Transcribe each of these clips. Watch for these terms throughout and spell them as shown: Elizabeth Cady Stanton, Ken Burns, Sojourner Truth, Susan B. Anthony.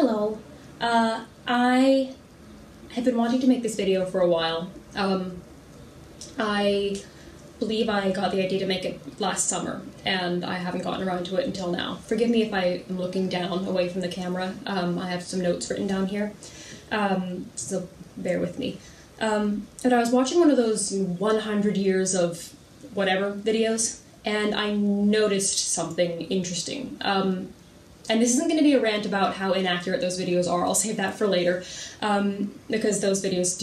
Hello. I have been wanting to make this video for a while. I believe I got the idea to make it last summer, and I haven't gotten around to it until now. Forgive me if I am looking down away from the camera. I have some notes written down here, so bear with me. But I was watching one of those 100 years of whatever videos, and I noticed something interesting. And this isn't going to be a rant about how inaccurate those videos are. I'll save that for later, because those videos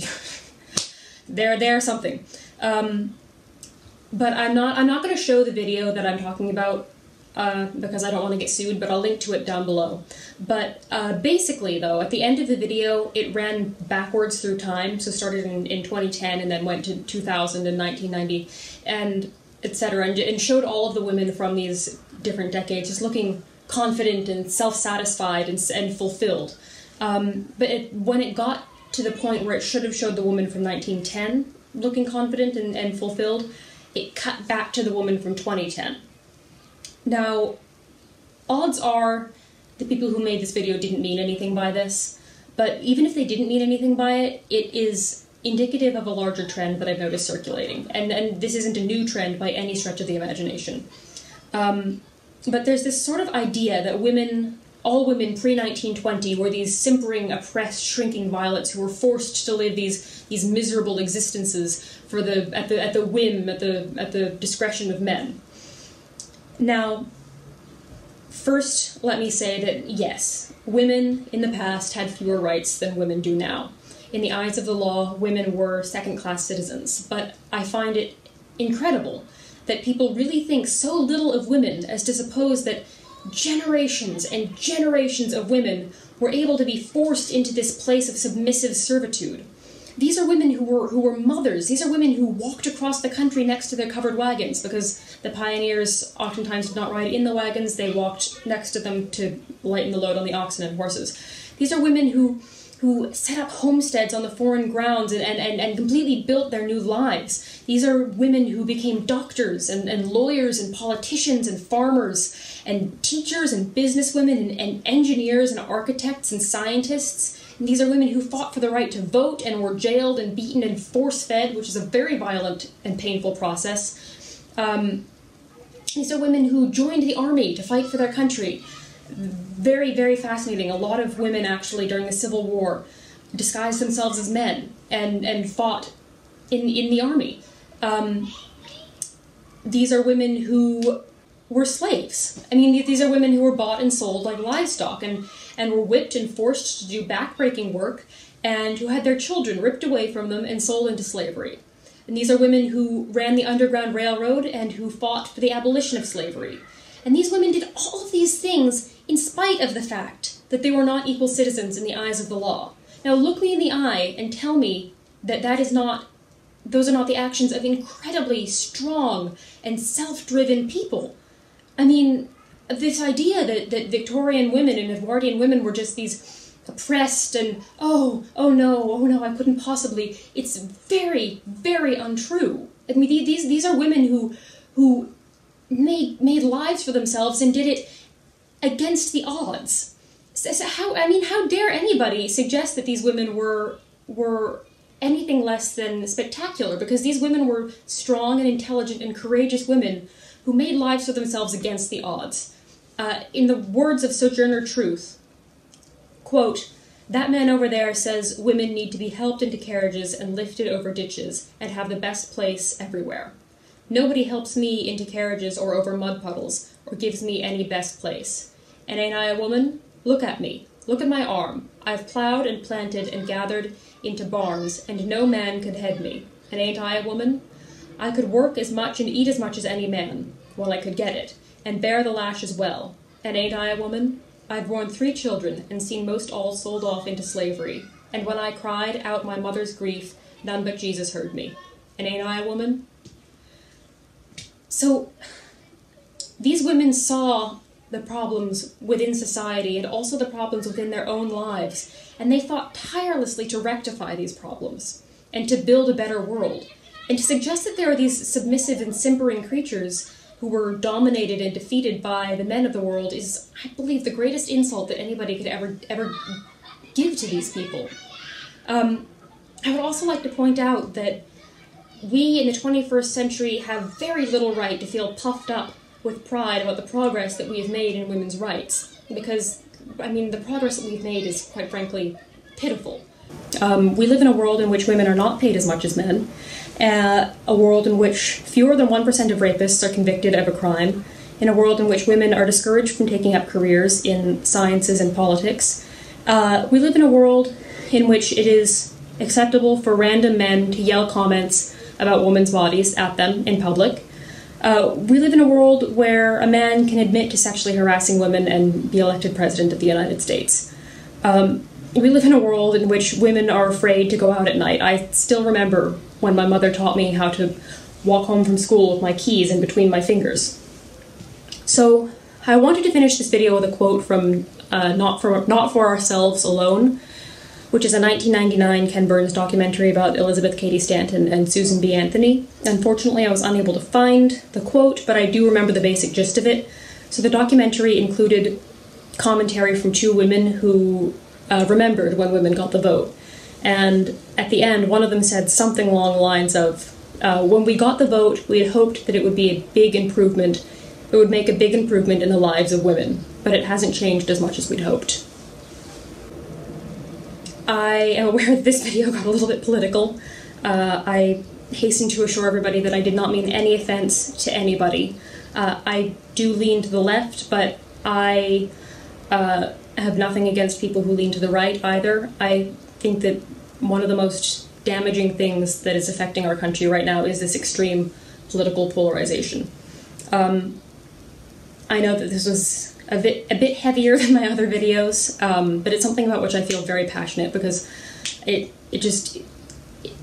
do they're something. But I'm not going to show the video that I'm talking about because I don't want to get sued, but I'll link to it down below. But basically, though, at the end of the video, it ran backwards through time, so started in 2010 and then went to 2000 and 1990 and etc., and showed all of the women from these different decades just looking confident and self-satisfied and fulfilled. But when it got to the point where it should have showed the woman from 1910 looking confident and fulfilled, it cut back to the woman from 2010. Now, odds are the people who made this video didn't mean anything by this, but even if they didn't mean anything by it, it is indicative of a larger trend that I've noticed circulating. And this isn't a new trend by any stretch of the imagination. But there's this sort of idea that women, all women pre-1920, were these simpering, oppressed, shrinking violets who were forced to live these miserable existences for at the discretion of men. Now, first, let me say that yes, women in the past had fewer rights than women do now. In the eyes of the law, women were second-class citizens, but I find it incredible that people really think so little of women as to suppose that generations and generations of women were able to be forced into this place of submissive servitude. These are women who were mothers. These are women who walked across the country next to their covered wagons, because the pioneers oftentimes did not ride in the wagons, they walked next to them to lighten the load on the oxen and horses. These are women who set up homesteads on the foreign grounds and completely built their new lives. These are women who became doctors and lawyers and politicians and farmers and teachers and businesswomen and engineers and architects and scientists. And these are women who fought for the right to vote and were jailed and beaten and force-fed, which is a very violent and painful process. These are women who joined the army to fight for their country. Very, very fascinating. A lot of women actually during the Civil War disguised themselves as men and fought in the army. These are women who were slaves. I mean, these are women who were bought and sold like livestock and were whipped and forced to do backbreaking work, and who had their children ripped away from them and sold into slavery. And these are women who ran the Underground Railroad and who fought for the abolition of slavery. And these women did all of these things in spite of the fact that they were not equal citizens in the eyes of the law. Now look me in the eye and tell me that those are not the actions of incredibly strong and self-driven people. I mean, this idea that Victorian women and Edwardian women were just these oppressed and, oh no, I couldn't possibly, it's very, very untrue. I mean, these are women who made lives for themselves and did it against the odds. So how dare anybody suggest that these women were anything less than spectacular, because these women were strong and intelligent and courageous women who made lives for themselves against the odds. In the words of Sojourner Truth, quote, "That man over there says women need to be helped into carriages and lifted over ditches and have the best place everywhere. Nobody helps me into carriages or over mud puddles, or gives me any best place. And ain't I a woman? Look at me. Look at my arm. I've plowed and planted and gathered into barns, and no man could head me. And ain't I a woman? I could work as much and eat as much as any man, while I could get it, and bear the lash as well. And ain't I a woman? I've borne 3 children, and seen most all sold off into slavery. And when I cried out my mother's grief, none but Jesus heard me. And ain't I a woman?" So, these women saw the problems within society and also the problems within their own lives, and they fought tirelessly to rectify these problems and to build a better world. And to suggest that there are these submissive and simpering creatures who were dominated and defeated by the men of the world is, I believe, the greatest insult that anybody could ever give to these people. I would also like to point out that we in the 21st century have very little right to feel puffed up with pride about the progress that we have made in women's rights, because, I mean, the progress that we've made is, quite frankly, pitiful. We live in a world in which women are not paid as much as men, a world in which fewer than 1% of rapists are convicted of a crime, in a world in which women are discouraged from taking up careers in sciences and politics. We live in a world in which it is acceptable for random men to yell comments about women's bodies at them in public. We live in a world where a man can admit to sexually harassing women and be elected president of the United States. We live in a world in which women are afraid to go out at night. I still remember when my mother taught me how to walk home from school with my keys in between my fingers. So I wanted to finish this video with a quote from Not For Ourselves Alone, which is a 1999 Ken Burns documentary about Elizabeth Cady Stanton and Susan B. Anthony. Unfortunately, I was unable to find the quote, but I do remember the basic gist of it. So the documentary included commentary from two women who remembered when women got the vote. And at the end, one of them said something along the lines of, when we got the vote, we had hoped that it would be a big improvement. It would make a big improvement in the lives of women, but it hasn't changed as much as we'd hoped. I am aware that this video got a little bit political. I hasten to assure everybody that I did not mean any offense to anybody. I do lean to the left, but I have nothing against people who lean to the right either. I think that one of the most damaging things that is affecting our country right now is this extreme political polarization. I know that this was a bit heavier than my other videos, but it's something about which I feel very passionate, because it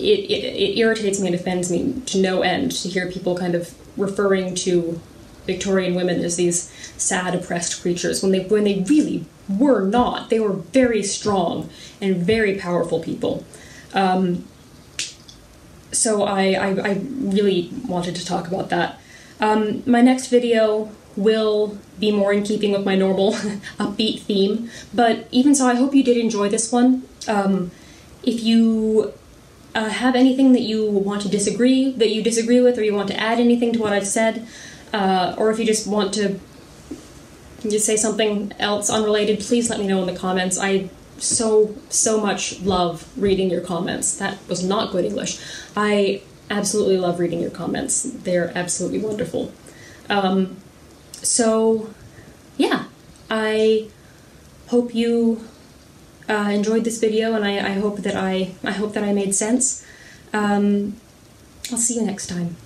irritates me and offends me to no end to hear people kind of referring to Victorian women as these sad, oppressed creatures when they really were not. They were very strong and very powerful people. So I really wanted to talk about that. My next video will be more in keeping with my normal upbeat theme, but even so, I hope you did enjoy this one. If you have anything that you want to disagree with, or you want to add anything to what I've said, or if you just want to just say something else unrelated, please let me know in the comments. I so much love reading your comments. That was not good English. I absolutely love reading your comments. They're absolutely wonderful. So, yeah, I hope you enjoyed this video, and I hope that I made sense. I'll see you next time.